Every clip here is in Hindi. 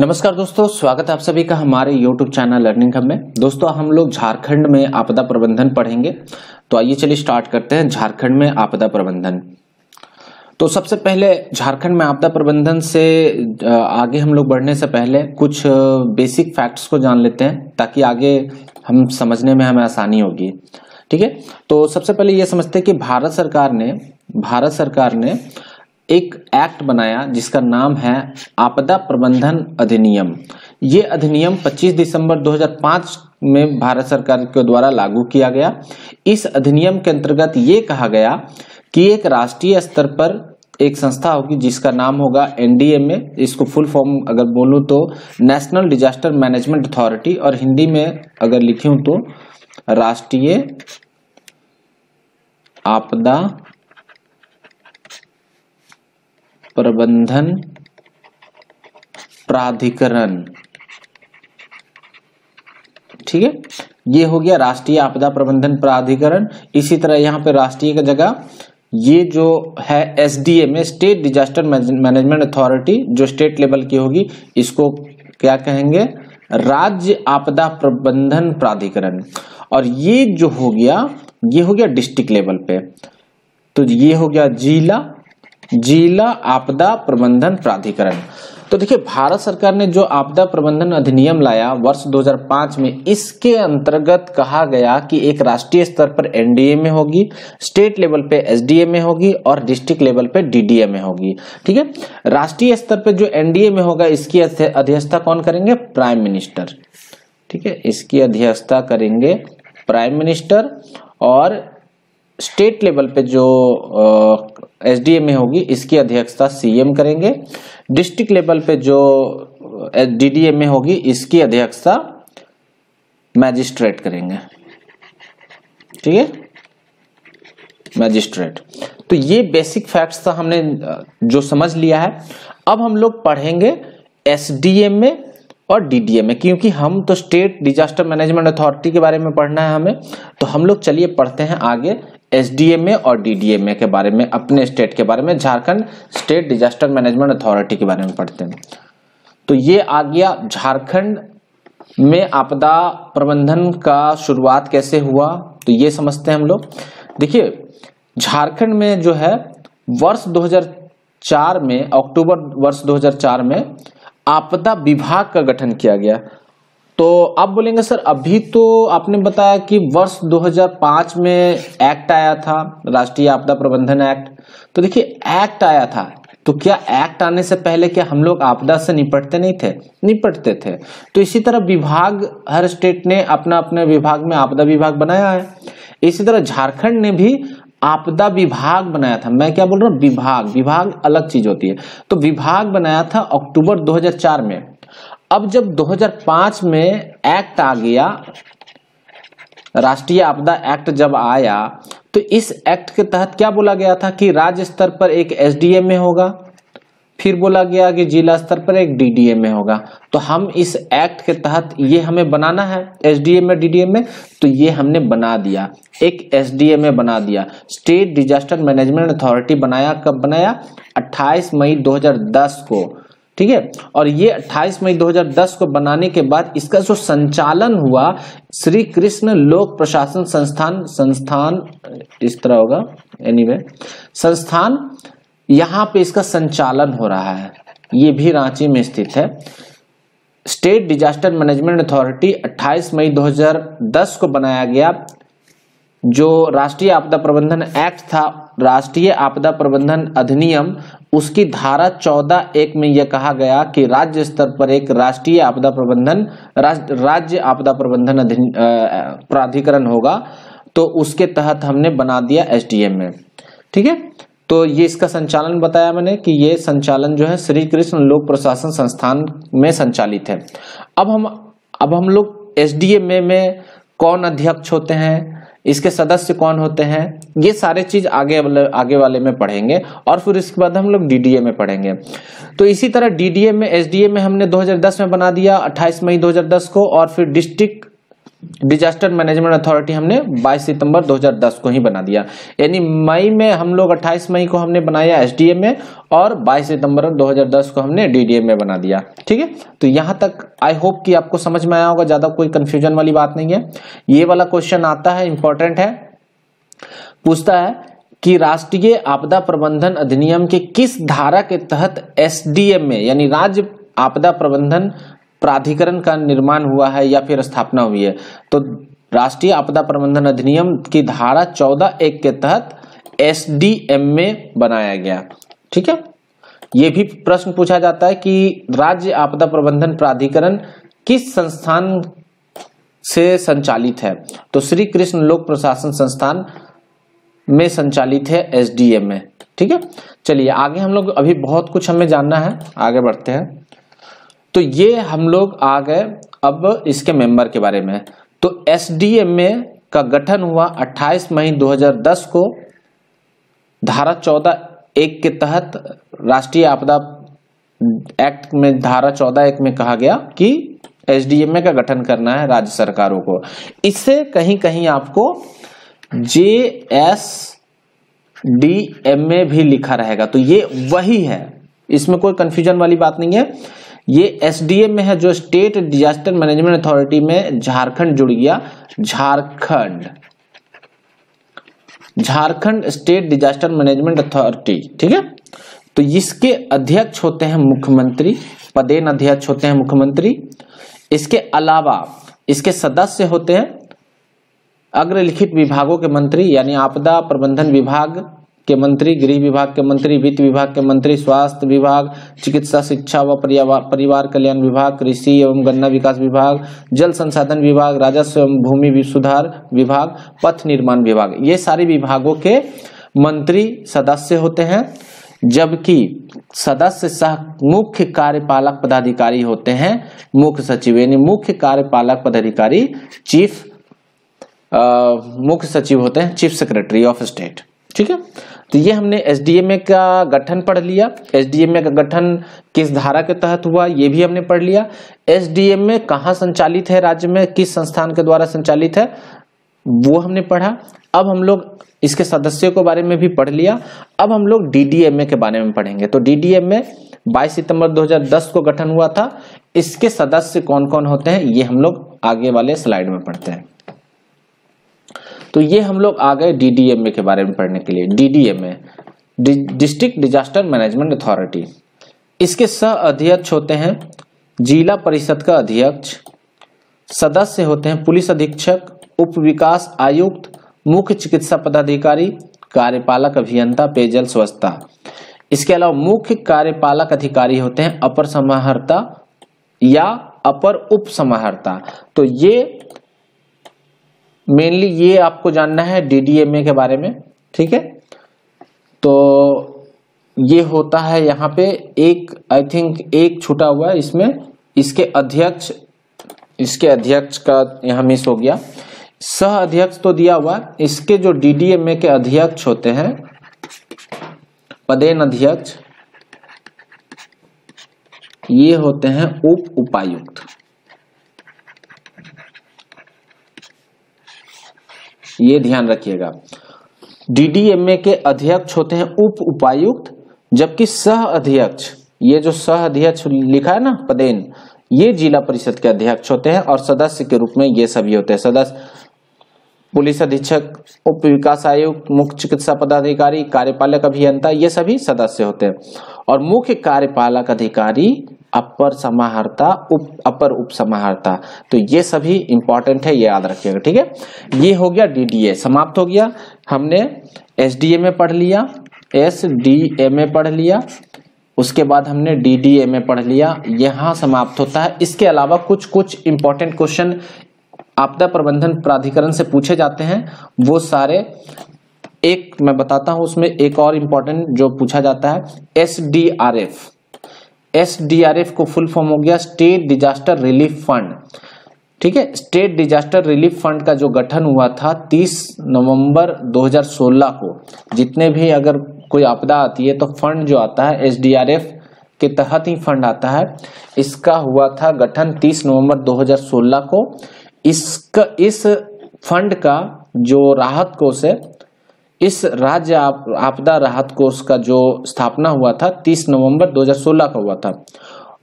नमस्कार दोस्तों, स्वागत है आप सभी का हमारे YouTube चैनल लर्निंग हब में। दोस्तों हम लोग झारखंड में आपदा प्रबंधन पढ़ेंगे, तो आइए चलिए स्टार्ट करते हैं झारखंड में आपदा प्रबंधन। तो सबसे पहले झारखंड में आपदा प्रबंधन से आगे हम लोग बढ़ने से पहले कुछ बेसिक फैक्ट्स को जान लेते हैं, ताकि आगे हम समझने में हमें आसानी होगी। ठीक है, तो सबसे पहले ये समझते हैं कि भारत सरकार ने एक एक्ट बनाया जिसका नाम है आपदा प्रबंधन अधिनियम। ये अधिनियम 25 दिसंबर 2005 में भारत सरकार के द्वारा लागू किया गया। इस अधिनियम के अंतर्गत ये कहा गया कि एक राष्ट्रीय स्तर पर एक संस्था होगी जिसका नाम होगा एनडीएमए। इसको फुल फॉर्म अगर बोलूं तो नेशनल डिजास्टर मैनेजमेंट अथॉरिटी, और हिंदी में अगर लिखूं तो राष्ट्रीय आपदा प्रबंधन प्राधिकरण। ठीक है, ये हो गया राष्ट्रीय आपदा प्रबंधन प्राधिकरण। इसी तरह यहां पे राष्ट्रीय की जगह ये जो है SDMA, state disaster management authority, जो स्टेट लेवल की होगी, इसको क्या कहेंगे? राज्य आपदा प्रबंधन प्राधिकरण। और ये जो हो गया, ये हो गया डिस्ट्रिक्ट लेवल पे, तो ये हो गया जिला आपदा प्रबंधन प्राधिकरण। तो देखिए, भारत सरकार ने जो आपदा प्रबंधन अधिनियम लाया वर्ष 2005 में, इसके अंतर्गत कहा गया कि एक राष्ट्रीय स्तर पर एनडीएमए होगी, स्टेट लेवल पे एसडीएमए होगी और डिस्ट्रिक्ट लेवल पे डीडीएमए होगी। ठीक है, राष्ट्रीय स्तर पे जो एनडीएमए होगा इसकी अध्यक्षता कौन करेंगे? Prime minister. ठीक है, इसकी अध्यक्षता करेंगे प्राइम मिनिस्टर। और स्टेट लेवल पे जो एसडीएमए होगी इसकी अध्यक्षता सीएम करेंगे। डिस्ट्रिक्ट लेवल पे जो डीडीएमए होगी इसकी अध्यक्षता मैजिस्ट्रेट करेंगे। ठीक है, मैजिस्ट्रेट। तो ये बेसिक फैक्ट्स था हमने जो समझ लिया है। अब हम लोग पढ़ेंगे एसडीएमए और डीडीएमए, क्योंकि हम तो स्टेट डिजास्टर मैनेजमेंट अथॉरिटी के बारे में पढ़ना है हमें। तो हम लोग चलिए पढ़ते हैं आगे एसडीएमए और डीडीएमए के बारे में, अपने स्टेट के बारे में, Jharkhand state disaster management authority के बारे में पढ़ते हैं। तो ये आ गया झारखंड में आपदा प्रबंधन का शुरुआत कैसे हुआ, तो ये समझते हैं हम लोग। देखिए, झारखंड में जो है वर्ष 2004 में, अक्टूबर वर्ष 2004 में आपदा विभाग का गठन किया गया। तो आप बोलेंगे सर अभी तो आपने बताया कि वर्ष 2005 में एक्ट आया था, राष्ट्रीय आपदा प्रबंधन एक्ट। तो देखिए, एक्ट आया था, तो क्या एक्ट आने से पहले क्या हम लोग आपदा से निपटते नहीं थे? निपटते थे। तो इसी तरह विभाग, हर स्टेट ने अपना अपने विभाग में आपदा विभाग बनाया है। इसी तरह झारखंड ने भी आपदा विभाग बनाया था। मैं क्या बोल रहा हूँ, विभाग अलग चीज होती है। तो विभाग बनाया था अक्टूबर 2004 में। अब जब 2005 में एक्ट आ गया, राष्ट्रीय आपदा एक्ट जब आया, तो इस एक्ट के तहत क्या बोला गया था कि राज्य स्तर पर एक एसडीएमए होगा, फिर बोला गया कि जिला स्तर पर एक डीडीएमए होगा। तो हम इस एक्ट के तहत ये हमें बनाना है एसडीएमए डीडीएमए, तो ये हमने बना दिया, एक एसडीएमए बना दिया, स्टेट डिजास्टर मैनेजमेंट अथॉरिटी बनाया। कब बनाया? 28 मई 2010 को। ठीक है, और ये 28 मई 2010 को बनाने के बाद इसका जो संचालन हुआ, श्री कृष्ण लोक प्रशासन संस्थान इस तरह होगा, एनीवे संस्थान, यहाँ पे इसका संचालन हो रहा है। ये भी रांची में स्थित है। स्टेट डिजास्टर मैनेजमेंट अथॉरिटी 28 मई 2010 को बनाया गया। जो राष्ट्रीय आपदा प्रबंधन एक्ट था, राष्ट्रीय आपदा प्रबंधन अधिनियम, उसकी धारा 14(1) में यह कहा गया कि राज्य स्तर पर एक राष्ट्रीय आपदा प्रबंधन राज्य आपदा प्रबंधन प्राधिकरण होगा। तो उसके तहत हमने बना दिया एसडीएमए। ठीक है, तो ये इसका संचालन बताया मैंने कि ये संचालन जो है श्री कृष्ण लोक प्रशासन संस्थान में संचालित है। अब हम लोग एसडीएमए में कौन अध्यक्ष होते हैं, इसके सदस्य कौन होते हैं, ये सारे चीज आगे वाले में पढ़ेंगे, और फिर इसके बाद हम लोग डीडीएमए में पढ़ेंगे। तो इसी तरह डीडीएमए एसडीएमए हमने 2010 में बना दिया, 28 मई 2010 को, और फिर डिस्ट्रिक्ट डिजास्टर मैनेजमेंट अथॉरिटी हमने 22 सितंबर 2010 को ही बना दिया, यानी मई में हम लोग 28 मई को हमने बनाया एसडीएम में और 22 सितंबर 2010 को हमने डीडीएम में बना दिया। ठीक है, तो यहां तक आई होप कि आपको समझ में आया होगा, ज्यादा कोई कंफ्यूजन वाली बात नहीं है। ये वाला क्वेश्चन आता है, इंपॉर्टेंट है, पूछता है कि राष्ट्रीय आपदा प्रबंधन अधिनियम के किस धारा के तहत एसडीएम में यानी राज्य आपदा प्रबंधन प्राधिकरण का निर्माण हुआ है या फिर स्थापना हुई है। तो राष्ट्रीय आपदा प्रबंधन अधिनियम की धारा 14(1) के तहत एसडीएम में बनाया गया। ठीक है, ये भी प्रश्न पूछा जाता है कि राज्य आपदा प्रबंधन प्राधिकरण किस संस्थान से संचालित है। तो श्री कृष्ण लोक प्रशासन संस्थान में संचालित है एसडीएम में। ठीक है, चलिए आगे हम लोग, अभी बहुत कुछ हमें जानना है, आगे बढ़ते हैं। तो ये हम लोग आ गए अब इसके मेंबर के बारे में। तो एसडीएम में का गठन हुआ 28 मई 2010 को धारा 14(1) के तहत। राष्ट्रीय आपदा एक्ट में धारा 14(1) में कहा गया कि एसडीएम का गठन करना है राज्य सरकारों को। इससे कहीं कहीं आपको JSDMA भी लिखा रहेगा, तो ये वही है, इसमें कोई कंफ्यूजन वाली बात नहीं है। ये एसडीएम में है जो स्टेट डिजास्टर मैनेजमेंट अथॉरिटी में झारखंड जुड़ गया। Jharkhand state disaster management authority. ठीक है, तो इसके अध्यक्ष होते हैं मुख्यमंत्री, पदेन अध्यक्ष होते हैं मुख्यमंत्री। इसके अलावा इसके सदस्य होते हैं अग्रलिखित विभागों के मंत्री, यानी आपदा प्रबंधन विभाग के मंत्री, गृह विभाग के मंत्री, वित्त विभाग के मंत्री, स्वास्थ्य विभाग, चिकित्सा शिक्षा व परिवार कल्याण विभाग, कृषि एवं गन्ना विकास विभाग, जल संसाधन विभाग, राजस्व एवं भूमि सुधार विभाग, पथ निर्माण विभाग, ये सारे विभागों के मंत्री सदस्य होते हैं। जबकि सदस्य सह मुख्य कार्यपालक पदाधिकारी होते हैं मुख्य सचिव, यानी मुख्य कार्यपालक पदाधिकारी मुख्य सचिव होते हैं, चीफ सेक्रेटरी ऑफ स्टेट। ठीक है, तो ये हमने एसडीएमए का गठन पढ़ लिया, एसडीएमए का गठन किस धारा के तहत हुआ ये भी हमने पढ़ लिया, एसडीएमए कहाँ संचालित है राज्य में, किस संस्थान के द्वारा संचालित है वो हमने पढ़ा। अब हम लोग इसके सदस्यों के बारे में भी पढ़ लिया, अब हम लोग डीडीएमए के बारे में पढ़ेंगे। तो डीडीएमए 22 सितंबर 2010 को गठन हुआ था, इसके सदस्य कौन कौन होते हैं ये हम लोग आगे वाले स्लाइड में पढ़ते हैं। तो ये हम लोग आ गए डीडीएमए के बारे में पढ़ने के लिए। DDMA district disaster management authority, इसके सह अध्यक्ष होते हैं जिला परिषद का अध्यक्ष, सदस्य होते हैं पुलिस अधीक्षक, उप विकास आयुक्त, मुख्य चिकित्सा पदाधिकारी, कार्यपालक अभियंता पेयजल स्वच्छता। इसके अलावा मुख्य कार्यपालक अधिकारी होते हैं अपर समाहर्ता या अपर उप समाहर्ता। तो ये मेनली ये आपको जानना है डीडीएमए के बारे में। ठीक है, तो ये होता है, यहाँ पे एक आई थिंक एक छूटा हुआ है इसमें, इसके अध्यक्ष का यहाँ मिस हो गया। सह अध्यक्ष तो दिया हुआ, इसके जो डीडीएमए के अध्यक्ष होते हैं पदेन अध्यक्ष, ये होते हैं उप उपायुक्त, ये ध्यान रखिएगा। डीडीएमए के अध्यक्ष होते हैं उप उपायुक्त, जबकि सह अध्यक्ष, ये जो सह अध्यक्ष लिखा है ना पदेन, ये जिला परिषद के अध्यक्ष होते हैं और सदस्य के रूप में ये सभी होते हैं सदस्य पुलिस अधीक्षक, उप विकास आयुक्त, मुख्य चिकित्सा पदाधिकारी, कार्यपालक अभियंता, ये सभी सदस्य होते हैं। और मुख्य कार्यपालक अधिकारी अपर समाहर्ता, अपर उप समाहर्ता, तो ये सभी इंपॉर्टेंट है, ये याद रखिएगा। ठीक है, ये हो गया डीडीए, समाप्त हो गया। हमने एसडीएमए पढ़ लिया, एसडीएमए पढ़ लिया, उसके बाद हमने डीडीएमए पढ़ लिया, यहाँ समाप्त होता है। इसके अलावा कुछ कुछ इंपॉर्टेंट क्वेश्चन आपदा प्रबंधन प्राधिकरण से पूछे जाते हैं, वो सारे एक मैं बताता हूं। उसमें एक और इम्पोर्टेंट जो पूछा जाता है एसडीआरएफ, एसडीआरएफ को फुल फॉर्म हो गया स्टेट डिजास्टर रिलीफ फंड। ठीक है, स्टेट डिजास्टर रिलीफ फंड का जो गठन हुआ था 30 नवंबर 2016 को। जितने भी अगर कोई आपदा आती है तो फंड जो आता है एसडीआरएफ के तहत ही फंड आता है, इसका हुआ था गठन 30 नवंबर 2016 को। इस फंड का जो राहत कोष है, इस राज्य आपदा राहत कोष का जो स्थापना हुआ था 30 नवंबर 2016 का हुआ था,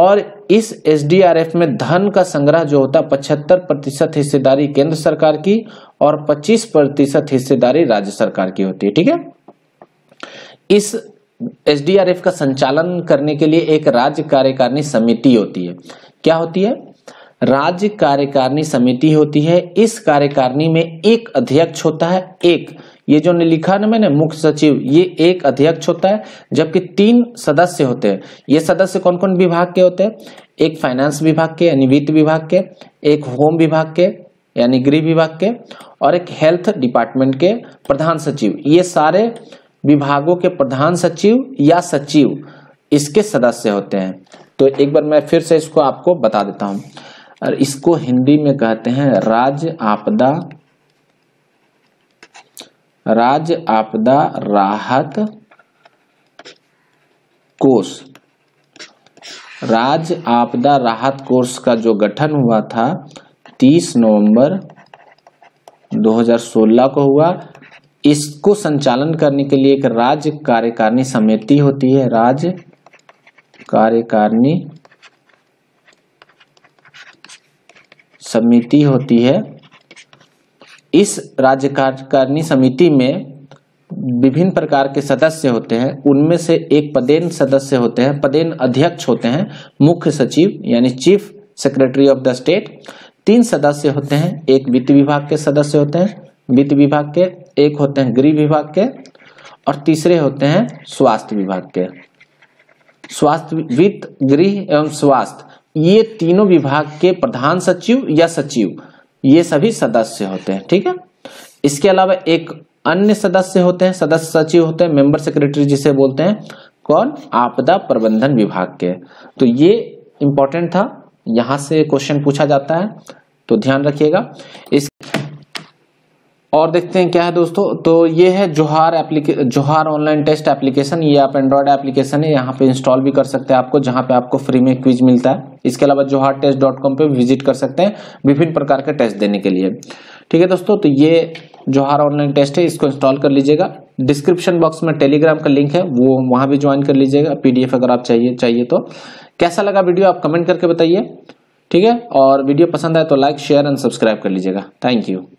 और इस एसडीआरएफ में धन का संग्रह जो होता 75% हिस्सेदारी केंद्र सरकार की और 25% हिस्सेदारी राज्य सरकार की होती है। ठीक है, इस एसडीआरएफ का संचालन करने के लिए एक राज्य कार्यकारिणी समिति होती है। क्या होती है? राज्य कार्यकारिणी समिति होती है। इस कार्यकारिणी में एक अध्यक्ष होता है, एक ये जो ने लिखा ना मैंने मुख्य सचिव, ये एक अध्यक्ष होता है, जबकि 3 सदस्य होते हैं। ये सदस्य कौन कौन विभाग के होते हैं? एक फाइनेंस विभाग के यानी वित्त विभाग के, एक होम विभाग के यानी गृह विभाग के, और एक हेल्थ डिपार्टमेंट के प्रधान सचिव। ये सारे विभागों के प्रधान सचिव या सचिव इसके सदस्य होते हैं। तो एक बार मैं फिर से इसको आपको बता देता हूँ, और इसको हिंदी में कहते हैं राज्य आपदा राहत कोष। राज्य आपदा राहत कोष का जो गठन हुआ था 30 नवंबर 2016 को हुआ। इसको संचालन करने के लिए एक राज्य कार्यकारिणी समिति होती है, राज्य कार्यकारिणी समिति होती है। इस राज्य कार्यकारिणी समिति में विभिन्न प्रकार के सदस्य होते हैं, उनमें से एक पदेन सदस्य होते हैं, पदेन अध्यक्ष होते हैं, मुख्य सचिव यानी chief secretary of the state. 3 सदस्य होते हैं, एक वित्त विभाग के सदस्य होते हैं, वित्त विभाग के, एक होते हैं गृह विभाग के, और तीसरे होते हैं स्वास्थ्य विभाग के। स्वास्थ्य, वित्त, गृह एवं स्वास्थ्य, ये तीनों विभाग के प्रधान सचिव या सचिव ये सभी सदस्य होते हैं। ठीक है, इसके अलावा एक अन्य सदस्य होते हैं, सदस्य सचिव होते हैं, मेंबर सेक्रेटरी जिसे बोलते हैं, कौन? आपदा प्रबंधन विभाग के। तो ये इंपॉर्टेंट था, यहां से क्वेश्चन पूछा जाता है तो ध्यान रखिएगा। इस और देखते हैं क्या है दोस्तों, तो ये है जोहार ऑनलाइन टेस्ट एप्लीकेशन। ये आप एंड्रॉयड एप्लीकेशन है, यहाँ पे इंस्टॉल भी कर सकते हैं आपको, जहाँ पे आपको फ्री में क्विज मिलता है। इसके अलावा johartest.com पे विजिट कर सकते हैं विभिन्न प्रकार के टेस्ट देने के लिए। ठीक है दोस्तों, तो ये जोहार ऑनलाइन टेस्ट है, इसको इंस्टॉल कर लीजिएगा। डिस्क्रिप्शन बॉक्स में टेलीग्राम का लिंक है, वो वहाँ भी ज्वाइन कर लीजिएगा। PDF अगर आप चाहिए तो। कैसा लगा वीडियो आप कमेंट करके बताइए, ठीक है, और वीडियो पसंद आए तो लाइक, शेयर एंड सब्सक्राइब कर लीजिएगा। Thank you.